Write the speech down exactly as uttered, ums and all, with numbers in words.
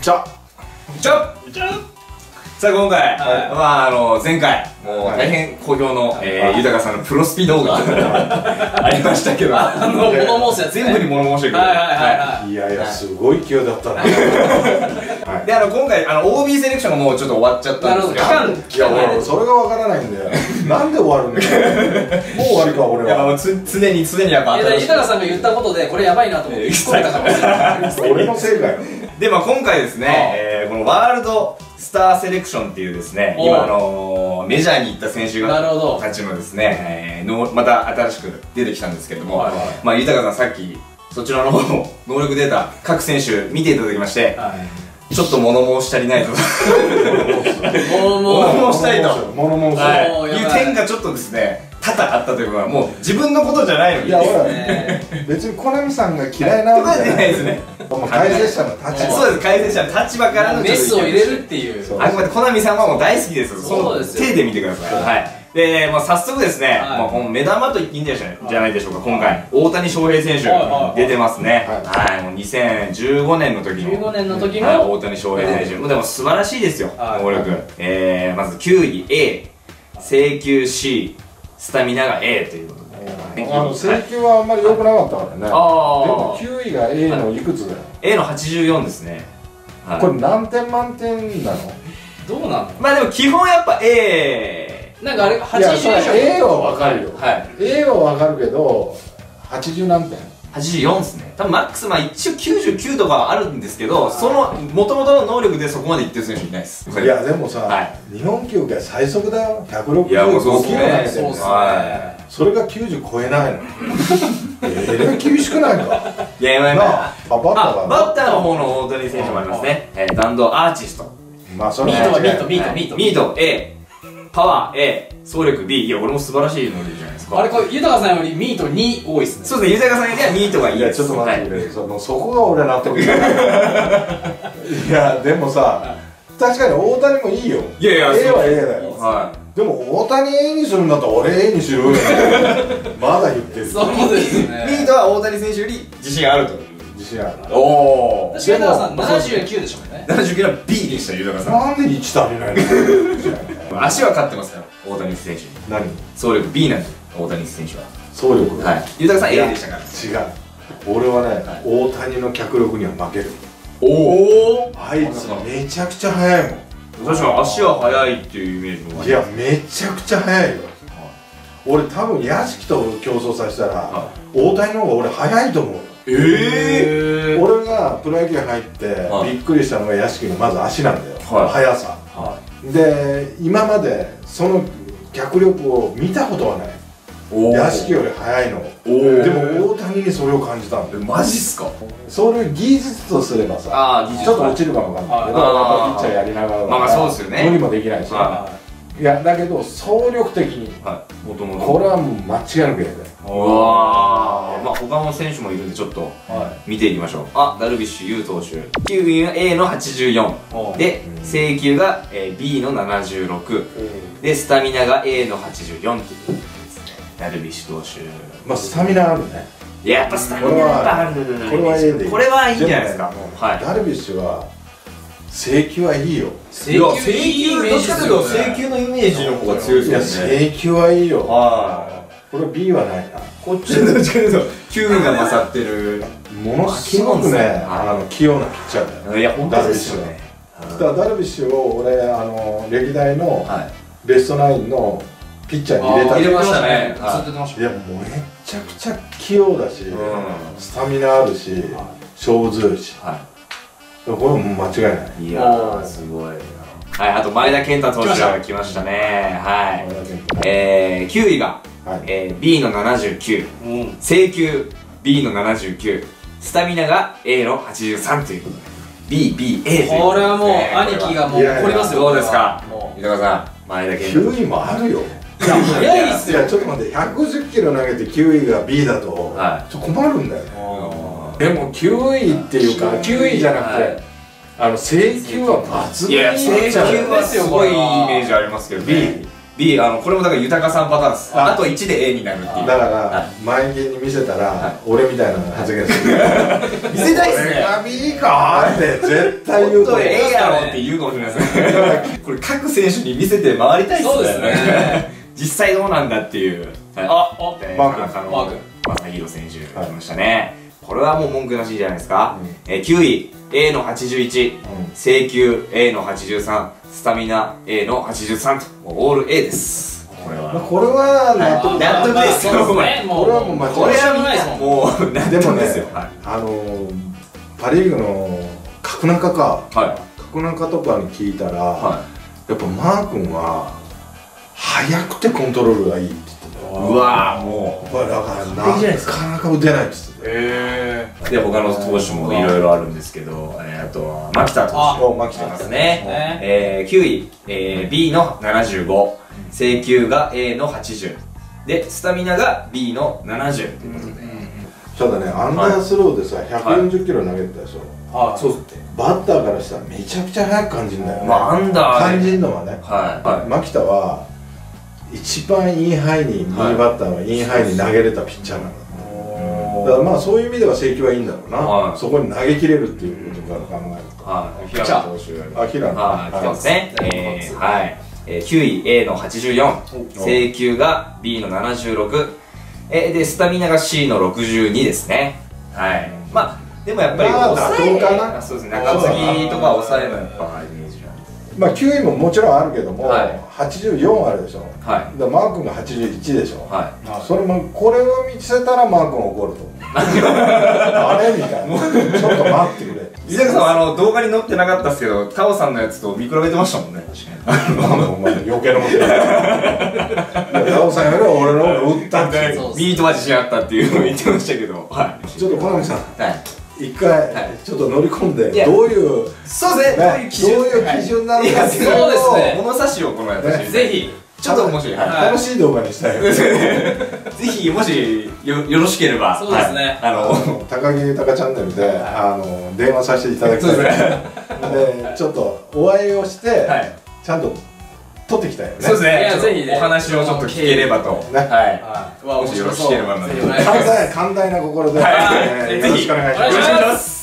ちゃちゃちゃさあ今回、まああの前回もう大変好評の豊さんのプロスピ動画ありましたけど、あの物申すやつ全部に物申してくる。いやいやすごい勢いだったな。であの今回あの オービー セレクションがもうちょっと終わっちゃったんですけど、いや俺それがわからないんだよ。なんで終わるんだよ。もう終わりか俺は。いやもう常に常にやっぱ豊さんが言ったことでこれやばいなと思って引っ込めたかもしれない。俺のせいだよ。でまあ今回ですねこのワールドスターセレクションっていうですね、今あのメジャーに行った選手たちもですね、また新しく出てきたんですけれども、まあ豊さんさっきそちらの方の能力データ各選手見ていただきまして、ちょっと物申したりないと、物申したりと、物申したりいう点がちょっとですね。多々あったというのはもう自分のことじゃないのに、いやほら別にコナミさんが嫌いなわけじゃないですね。もう改善者の立場、そうです、改善者の立場からのメスを入れるっていう、あくまでコナミさんはもう大好きです。そうですよ、手で見てください。はい、で早速ですね、目玉と言っていいんじゃないでしょうか。今回大谷翔平選手出てますね。はい、もうにせんじゅうごねんの時の大谷翔平選手、でも素晴らしいですよ能力。まず球技 A、 制球 C、スタミナが A ということで、あの制球はあんまり良くなかったからね。でもきゅういが A のいくつだよ。 A のはちじゅうよんですね。これ何点満点なの、どうなの。まあでも基本やっぱ A なんかあれはちじゅう以上。 A は分かるよ、 A は分かるけどはちじゅうなんてん、はちじゅうよんですね多分マックス。まあ一応きゅうじゅうきゅうとかあるんですけど、そのもともとの能力でそこまでいってる選手いないです。いやでもさ、日本球界最速だよ、ひゃくろくじゅうごキロなんですよ。それがきゅうじゅう超えないの、ええ厳しくないか。いやいやいや、バッターの方の大谷選手もありますね。弾道アーチスト、ミートはミートミートミートミート A、 パワー A、総力 B。 いや俺も素晴らしい能力じゃないですか。あれこれ豊さんよりミートに多いですね。そうですね、豊さんよりはミートがいいです。いやちょっと待ってくれ、そこが俺納得いかない。いやでもさ確かに大谷もいいよ。いやいや A は A だよ。はい、でも大谷 A にするんだったら俺 A にしろよ。まだ言ってる。そうですね、ミートは大谷選手より自信あると。自信ある。おお確かに豊さんななじゅうきゅうでしょうね。ななじゅうきゅうは B でした豊さん。なんでいち足りないの。足は勝ってますから大谷選手。何？総力 B なんで大谷選手は。総力。はい。豊さん A でしたから。違う。俺はね大谷の脚力には負ける。おお。あいつめちゃくちゃ速いもん。確かに足は速いっていうイメージも。いやめちゃくちゃ速いよ。俺多分屋敷と競争させたら大谷の方が俺速いと思う。ええ。俺がプロ野球入ってびっくりしたのが屋敷のまず足なんだよ。速さ。で今までその脚力を見たことはない。屋敷より速いの。でも大谷にそれを感じたんで。マジっすか。それを技術とすればさちょっと落ちるかもわかんないけど、ピッチャーやりながらまあそうですよね、無理もできないし。いやだけど総力的にこれはもう間違いなくやりたい。まあ他の選手もいるんでちょっと見ていきましょう。あ、ダルビッシュ有投手、球技が A のはちじゅうよんで、制球が B のななじゅうろくで、スタミナが A のはちじゅうよんっていうダルビッシュ投手。まあスタミナあるね。いややっぱスタミナある。これは A でこれはいいんじゃないですか。ダルビッシュは制球はいいよ。制球のイメージの方が強いですよね。制球はいいよ。これ B はないな。こっちのどっちかと球が勝ってる。ものすごくね器用なピッチャーだよ。いや本当ですよね。だダルビッシュを俺あの歴代のベストナインのピッチャーに入れた。入れましたね。いやもうめちゃくちゃ器用だし、スタミナあるし、上手いし。これも間違いない。いやすごい。はい、あと前田健太投手が来ましたね。はい、えきゅういが B のななじゅうきゅう、制球 B のななじゅうきゅう、スタミナが A のはちじゅうさんということで ビービーエー ということで、これはもう兄貴がもう怒りますよ。どうですか豊さん、前田健太。きゅういもあるよ。早いっすよ。ちょっと待って、ひゃくじゅっキロ投げてきゅういが B だとちょっと困るんだよね。でもきゅういっていうかきゅういじゃなくて制球は抜群に。いや制球はすごいイメージありますけど B B、 あのこれもだから豊かさんパターンです。あといちで A になるっていう。だから満員に見せたら俺みたいな発言する。見せたいっすね。これ B かって絶対言うと A やろって言うかもしれないですね。これ各選手に見せて回りたいっすね。そうですね。実際どうなんだっていう。あっ、マー君正弘選手来ましたね。これはもう文句なしじゃないですか。きゅうい A のはちじゅういち、制球 A のはちじゅうさん、スタミナ A のはちじゅうさんとオール A です。これはこれは納得ですよ。これはもう間違いないです。でもね、パ・リーグの角中か角中とかに聞いたら、やっぱマー君は速くてコントロールがいいって言ってた。うわー、もうだからなかなか打てないって言ってた。ええ。で他の投手もいろいろあるんですけど、えあとは牧田投手牧田ですね。ええきゅうい、え B のななじゅうご、制球が A のはちじゅうで、スタミナが B のななじゅうということで。ただね、アンダースローでさひゃくよんじゅっキロ投げてたでしょ。ああ、そうですって。バッターからしたらめちゃくちゃ速く感じるんだよね。まあアンダー感じるのはね。はい。牧田は一番インハイに、右バッターはインハイに投げれたピッチャーなんだ。だからまあそういう意味では制球はいいんだろうな。そこに投げ切れるっていうことから考えると。平野投手より。あ、平野。来てますね。はい。きゅうい A のはちじゅうよん、制球が B のななじゅうろく、えでスタミナが C のろくじゅうにですね。はい。まあでもやっぱり抑えかな。そうですね。中継ぎとか抑えのやっぱイメージなんです。まあきゅういももちろんあるけども、はちじゅうよんあるでしょ。はい。だマー君がはちじゅういちでしょ。はい。それもこれを見せたらマー君怒ると思う。あれみたいな。ちょっと待ってくれ。伊坂さん、あの動画に載ってなかったですけど、タオさんのやつと見比べてましたもんね。確かに。お前余計なこと言う。タオさんよりは俺の方が打ったんじゃないか。ミートは自信あったっていうのを言ってましたけど。はい。ちょっと小波さん。はい。一回ちょっと乗り込んでどういうそうですねどういう基準なのかそうですね物差しをこのやつぜひちょっともし楽しい動画にしたいぜひもしよろしければそうですねあの高木豊チャンネルで電話させていただきたいでちょっとお会いをしてちゃんと撮ってきたよね。そうですね。ぜひお話をちょっと聞ければと。はい。もしよろしければなので。寛大な心で。よろしくお願いします。